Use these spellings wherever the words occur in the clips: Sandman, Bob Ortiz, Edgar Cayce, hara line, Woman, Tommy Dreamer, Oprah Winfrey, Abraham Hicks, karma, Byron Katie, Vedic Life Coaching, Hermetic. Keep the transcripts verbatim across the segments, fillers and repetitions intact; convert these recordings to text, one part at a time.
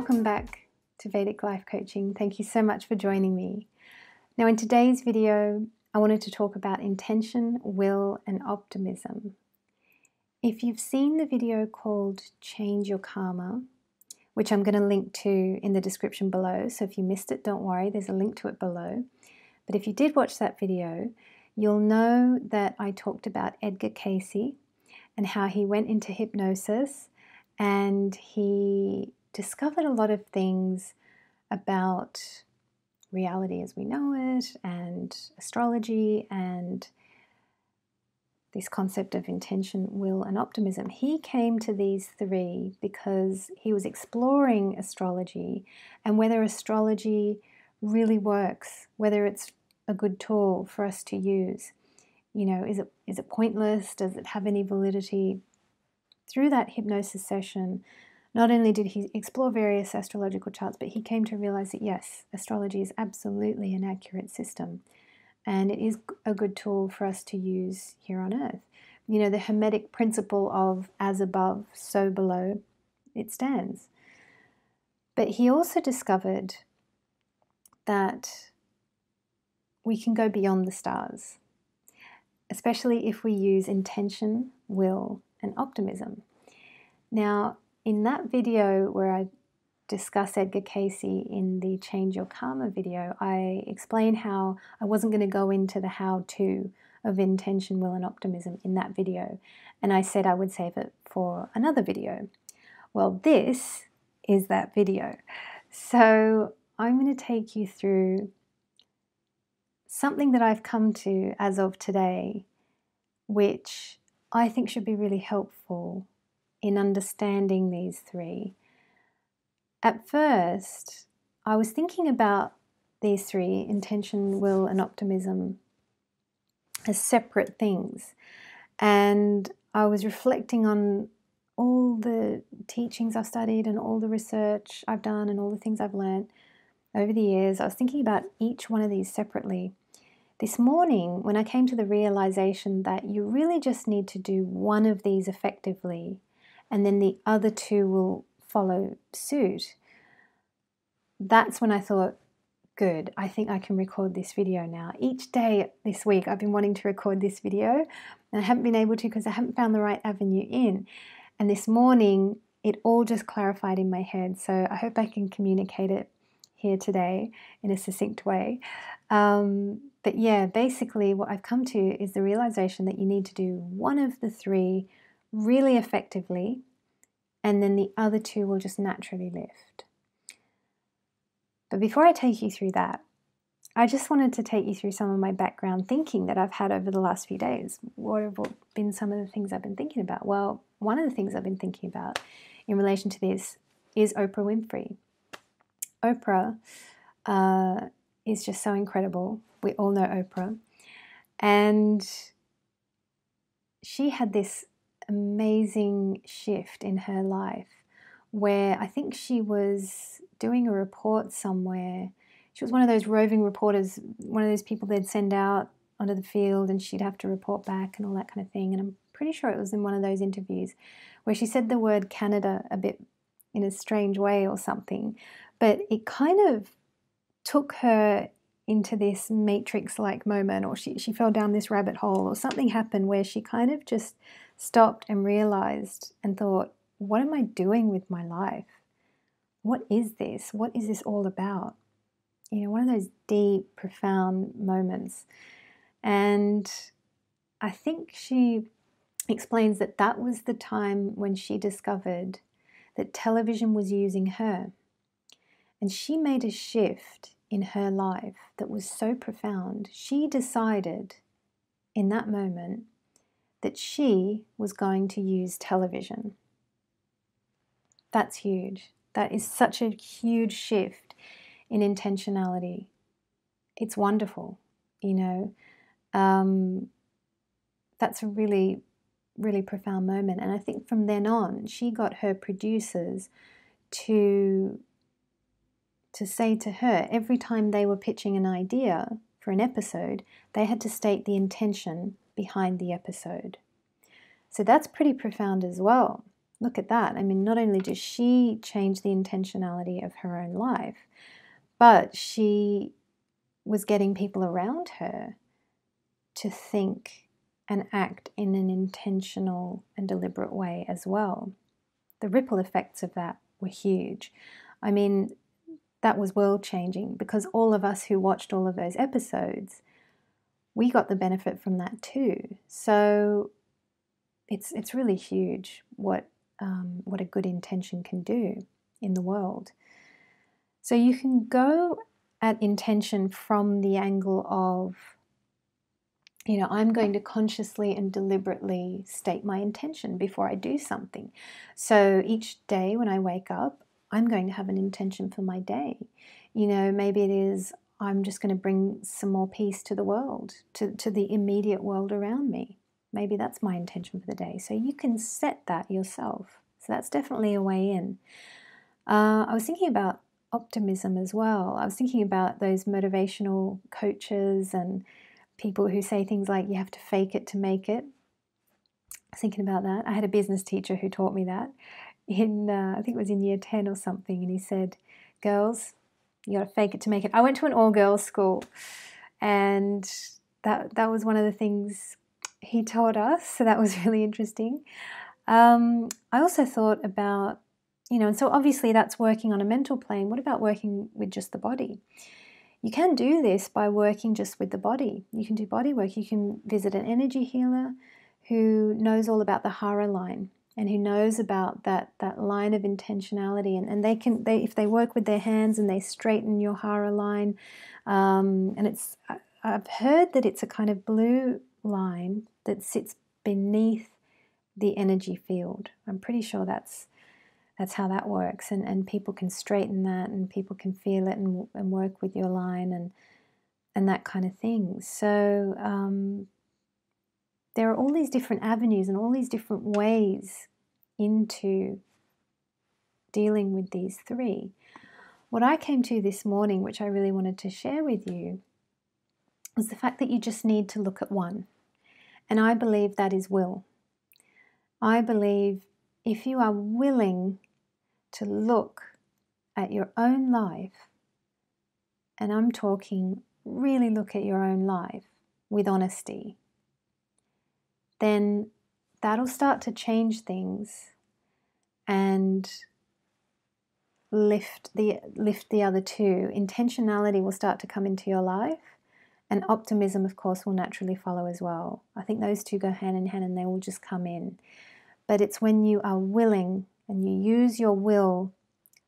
Welcome back to Vedic Life Coaching. Thank you so much for joining me. Now, in today's video, I wanted to talk about intention, will, and optimism. If you've seen the video called Change Your Karma, which I'm going to link to in the description below, so if you missed it, don't worry, there's a link to it below. But if you did watch that video, you'll know that I talked about Edgar Cayce and how he went into hypnosis and he discovered a lot of things about reality as we know it and astrology and this concept of intention, will, and optimism. He came to these three because he was exploring astrology and whether astrology really works, whether it's a good tool for us to use. You know, is it, is it pointless? Does it have any validity? Through that hypnosis session, not only did he explore various astrological charts, but he came to realize that yes, astrology is absolutely an accurate system and it is a good tool for us to use here on earth. You know, the Hermetic principle of as above, so below, it stands. But he also discovered that we can go beyond the stars, especially if we use intention, will, and optimism. Now, in that video where I discuss Edgar Cayce in the Change Your Karma video, I explain how I wasn't going to go into the how-to of intention, will, and optimism in that video. And I said I would save it for another video. Well, this is that video. So I'm going to take you through something that I've come to as of today, which I think should be really helpful in understanding these three. At first, I was thinking about these three, intention, will, and optimism, as separate things. And I was reflecting on all the teachings I've studied and all the research I've done and all the things I've learned over the years. I was thinking about each one of these separately. This morning, when I came to the realization that you really just need to do one of these effectively, and then the other two will follow suit, that's when I thought, good, I think I can record this video now. Each day this week I've been wanting to record this video and I haven't been able to because I haven't found the right avenue in. And this morning it all just clarified in my head, so I hope I can communicate it here today in a succinct way. Um, but yeah, basically what I've come to is the realization that you need to do one of the three really effectively, and then the other two will just naturally lift. But before I take you through that, I just wanted to take you through some of my background thinking that I've had over the last few days. What have been some of the things I've been thinking about? Well, one of the things I've been thinking about in relation to this is Oprah Winfrey. Oprah uh, is just so incredible. We all know Oprah. And she had this amazing shift in her life where I think she was doing a report somewhere. She was one of those roving reporters, one of those people they'd send out onto the field and she'd have to report back and all that kind of thing. And I'm pretty sure it was in one of those interviews where she said the word Canada a bit in a strange way or something, but it kind of took her into this matrix-like moment, or she, she fell down this rabbit hole, or something happened where she kind of just stopped and realized and thought, what am I doing with my life? What is this? What is this all about? You know, one of those deep, profound moments. And I think she explains that that was the time when she discovered that television was using her. And she made a shift in her life that was so profound. She decided in that moment that she was going to use television. That's huge. That is such a huge shift in intentionality. It's wonderful, you know. Um, that's a really, really profound moment. And I think from then on, she got her producers to, to say to her, every time they were pitching an idea for an episode, they had to state the intention behind the episode. So that's pretty profound as well. look at that. I mean, not only does she change the intentionality of her own life, but she was getting people around her to think and act in an intentional and deliberate way as well. The ripple effects of that were huge. I mean, that was world-changing, because all of us who watched all of those episodes, we got the benefit from that too. So it's it's really huge what um, what a good intention can do in the world. So you can go at intention from the angle of, you know, I'm going to consciously and deliberately state my intention before I do something. So each day when I wake up, I'm going to have an intention for my day. You know, maybe it is I'm just going to bring some more peace to the world, to, to the immediate world around me. Maybe that's my intention for the day. So you can set that yourself. So that's definitely a way in. Uh, I was thinking about optimism as well. I was thinking about those motivational coaches and people who say things like, you have to fake it to make it. I was thinking about that. I had a business teacher who taught me that in, uh, I think it was in year ten or something. And he said, girls, you got to fake it to make it. I went to an all-girls school, and that that was one of the things he taught us. So that was really interesting. Um, I also thought about, you know, and so obviously that's working on a mental plane. What about working with just the body? You can do this by working just with the body. You can do body work. You can visit an energy healer who knows all about the hara line, and who knows about that, that line of intentionality. And, and they can, they, if they work with their hands and they straighten your hara line, um, and it's, I've heard that it's a kind of blue line that sits beneath the energy field. I'm pretty sure that's, that's how that works. And, and people can straighten that, and people can feel it and, and work with your line and, and that kind of thing. So um, there are all these different avenues and all these different ways into dealing with these three. What I came to this morning, which I really wanted to share with you, was the fact that you just need to look at one. And I believe that is will. I believe if you are willing to look at your own life, and I'm talking really look at your own life with honesty, then that'll start to change things and lift the, lift the other two. Intentionality will start to come into your life, and optimism, of course, will naturally follow as well. I think those two go hand in hand, and they will just come in. But it's when you are willing and you use your will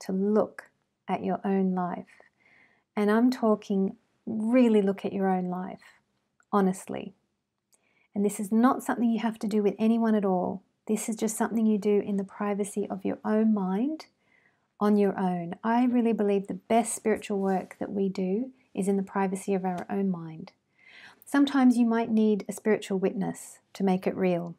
to look at your own life. And I'm talking really look at your own life, honestly. And this is not something you have to do with anyone at all. This is just something you do in the privacy of your own mind, on your own. I really believe the best spiritual work that we do is in the privacy of our own mind. Sometimes you might need a spiritual witness to make it real,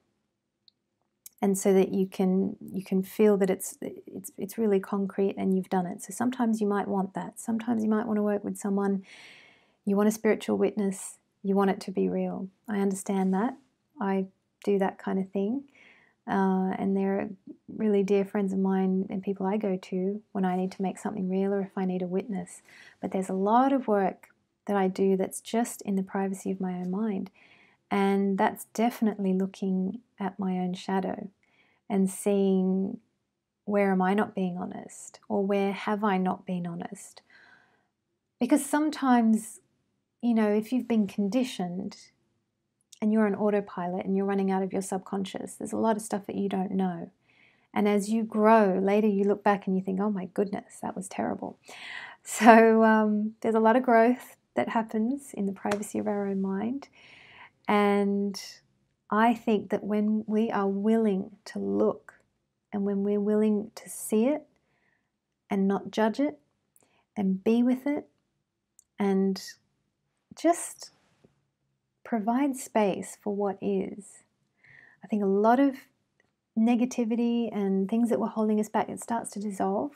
and so that you can you can feel that it's it's it's really concrete and you've done it. So sometimes you might want that. Sometimes you might want to work with someone. You want a spiritual witness. You want it to be real. I understand that. I do that kind of thing. Uh, and they're really dear friends of mine and people I go to when I need to make something real, or if I need a witness. But there's a lot of work that I do that's just in the privacy of my own mind. And that's definitely looking at my own shadow and seeing, where am I not being honest, or where have I not been honest? Because sometimes, you know, if you've been conditioned and you're on autopilot and you're running out of your subconscious, there's a lot of stuff that you don't know. And as you grow later, you look back and you think, oh my goodness, that was terrible. So um, there's a lot of growth that happens in the privacy of our own mind. And I think that when we are willing to look, and when we're willing to see it and not judge it and be with it and just provide space for what is. I think a lot of negativity and things that were holding us back, it starts to dissolve,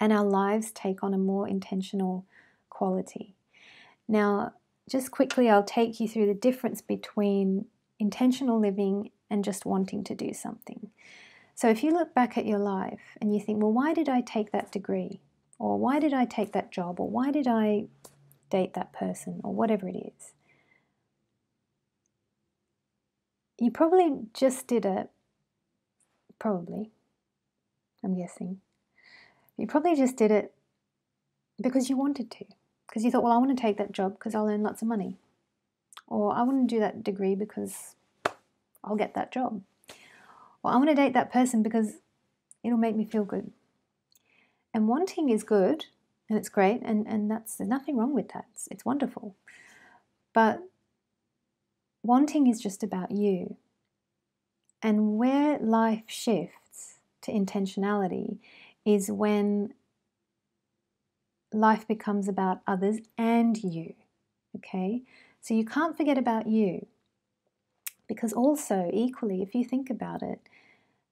and our lives take on a more intentional quality. Now, just quickly, I'll take you through the difference between intentional living and just wanting to do something. So if you look back at your life and you think, well, why did I take that degree? Or why did I take that job? Or why did I date that person? Or whatever it is. You probably just did it, probably, I'm guessing. You probably just did it because you wanted to. Because you thought, well, I want to take that job because I'll earn lots of money. Or I want to do that degree because I'll get that job. Or I want to date that person because it'll make me feel good. And wanting is good, and it's great, and, and that's, there's nothing wrong with that. It's, it's wonderful. But wanting is just about you. And where life shifts to intentionality is when life becomes about others and you, okay? So you can't forget about you. Because also, equally, if you think about it,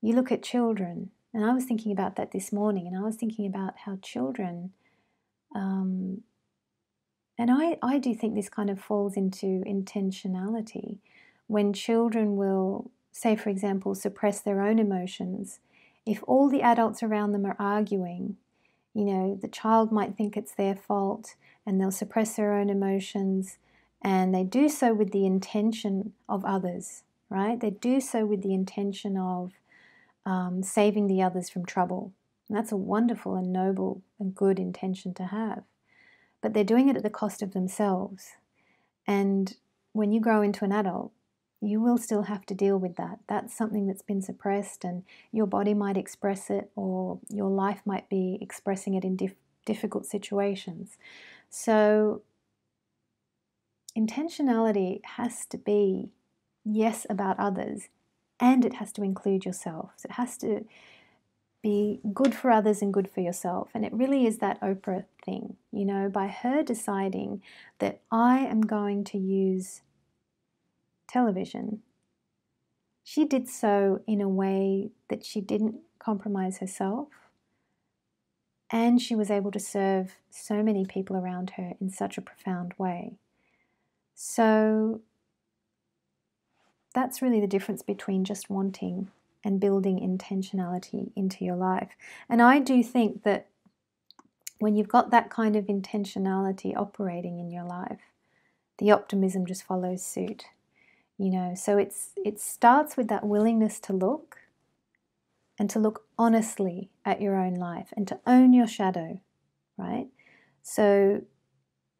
you look at children. And I was thinking about that this morning, and I was thinking about how children, um, and I, I do think this kind of falls into intentionality, when children will, say for example, suppress their own emotions. If all the adults around them are arguing, you know, the child might think it's their fault, and they'll suppress their own emotions, and they do so with the intention of others, right? They do so with the intention of Um, saving the others from trouble. And that's a wonderful and noble and good intention to have. But they're doing it at the cost of themselves. And when you grow into an adult, you will still have to deal with that. That's something that's been suppressed, and your body might express it, or your life might be expressing it in dif- difficult situations. So intentionality has to be, yes, about others, and it has to include yourself. So it has to be good for others and good for yourself. And it really is that Oprah thing, you know, by her deciding that I am going to use television, she did so in a way that she didn't compromise herself. And she was able to serve so many people around her in such a profound way. So that's really the difference between just wanting and building intentionality into your life. And I do think that when you've got that kind of intentionality operating in your life, the optimism just follows suit. You know, so it's it starts with that willingness to look, and to look honestly at your own life, and to own your shadow, right? So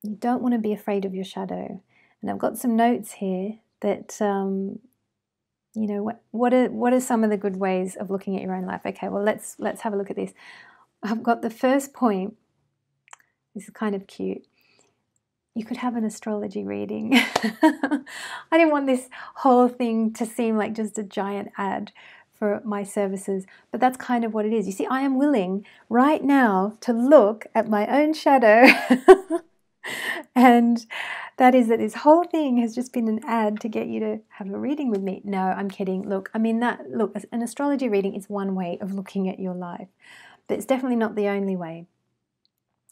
you don't want to be afraid of your shadow. And I've got some notes here that, um, you know, what, what are what are some of the good ways of looking at your own life? Okay, well, let's let's have a look at this. I've got the first point. This is kind of cute. You could have an astrology reading. I didn't want this whole thing to seem like just a giant ad for my services, but that's kind of what it is. You see, I am willing right now to look at my own shadow. And that is that this whole thing has just been an ad to get you to have a reading with me. No, I'm kidding. Look, I mean that, look, an astrology reading is one way of looking at your life, but it's definitely not the only way.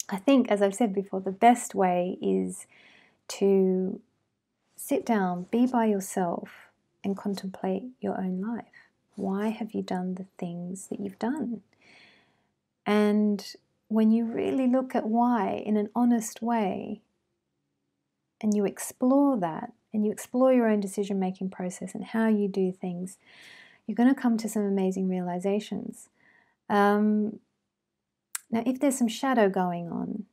I think, as I've said before, the best way is to sit down, be by yourself, and contemplate your own life. Why have you done the things that you've done? And when you really look at why in an honest way, and you explore that, and you explore your own decision-making process and how you do things, you're going to come to some amazing realizations. Um, now, if there's some shadow going on,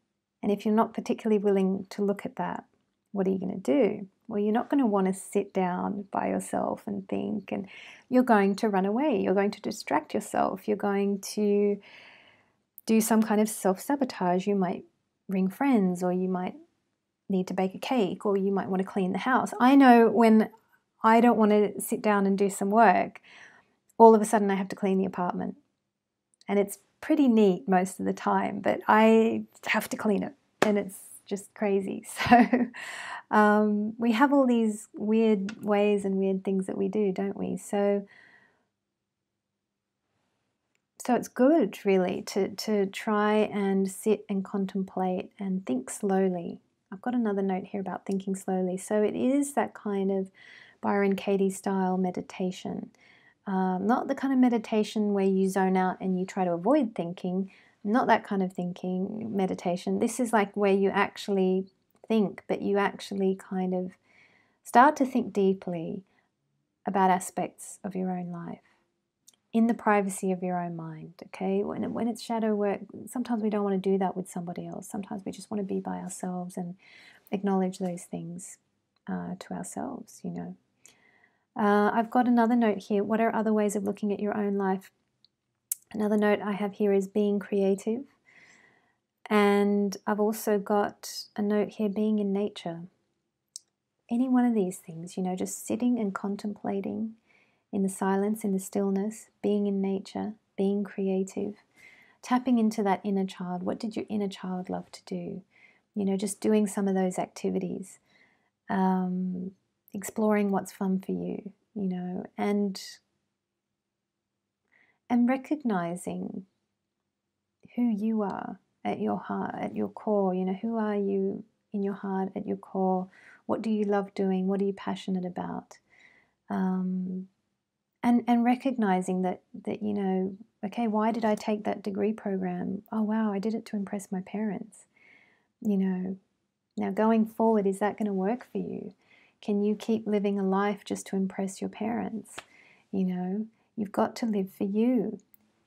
and if you're not particularly willing to look at that, what are you going to do? Well, you're not going to want to sit down by yourself and think, and you're going to run away. You're going to distract yourself. You're going to do some kind of self-sabotage. You might ring friends, or you might need to bake a cake, or you might want to clean the house. I know when I don't want to sit down and do some work, all of a sudden I have to clean the apartment. And it's pretty neat most of the time, but I have to clean it, and it's just crazy. So um, we have all these weird ways and weird things that we do, don't we? So So it's good, really, to, to try and sit and contemplate and think slowly. I've got another note here about thinking slowly. So it is that kind of Byron Katie style meditation Um, not the kind of meditation where you zone out and you try to avoid thinking, not that kind of thinking meditation. This is like where you actually think, but you actually kind of start to think deeply about aspects of your own life in the privacy of your own mind, okay? When, when it's shadow work, sometimes we don't want to do that with somebody else. Sometimes we just want to be by ourselves and acknowledge those things uh, to ourselves, you know. Uh, I've got another note here. What are other ways of looking at your own life? Another note I have here is being creative. And I've also got a note here, being in nature. Any one of these things, you know, just sitting and contemplating in the silence, in the stillness, being in nature, being creative, tapping into that inner child. What did your inner child love to do? You know, just doing some of those activities. Um... exploring what's fun for you, you know, and and recognizing who you are at your heart, at your core, you know, who are you in your heart, at your core, what do you love doing, what are you passionate about, um, and, and recognizing that, that, you know, okay, why did I take that degree program? Oh, wow, I did it to impress my parents, you know. Now going forward, is that going to work for you? Can you keep living a life just to impress your parents? You know, you've got to live for you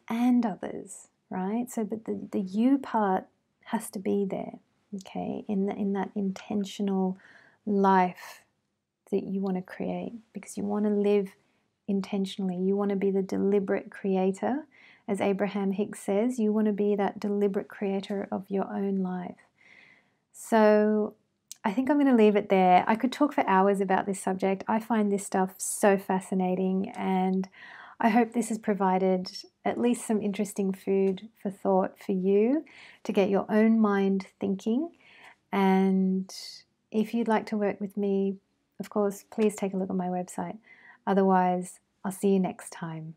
and others, right? So, but the, the you part has to be there, okay, in, the, in that intentional life that you want to create, because you want to live intentionally. You want to be the deliberate creator. As Abraham Hicks says, you want to be that deliberate creator of your own life. So I think I'm going to leave it there. I could talk for hours about this subject. I find this stuff so fascinating, and I hope this has provided at least some interesting food for thought for you to get your own mind thinking. And if you'd like to work with me, of course, please take a look at my website. Otherwise, I'll see you next time.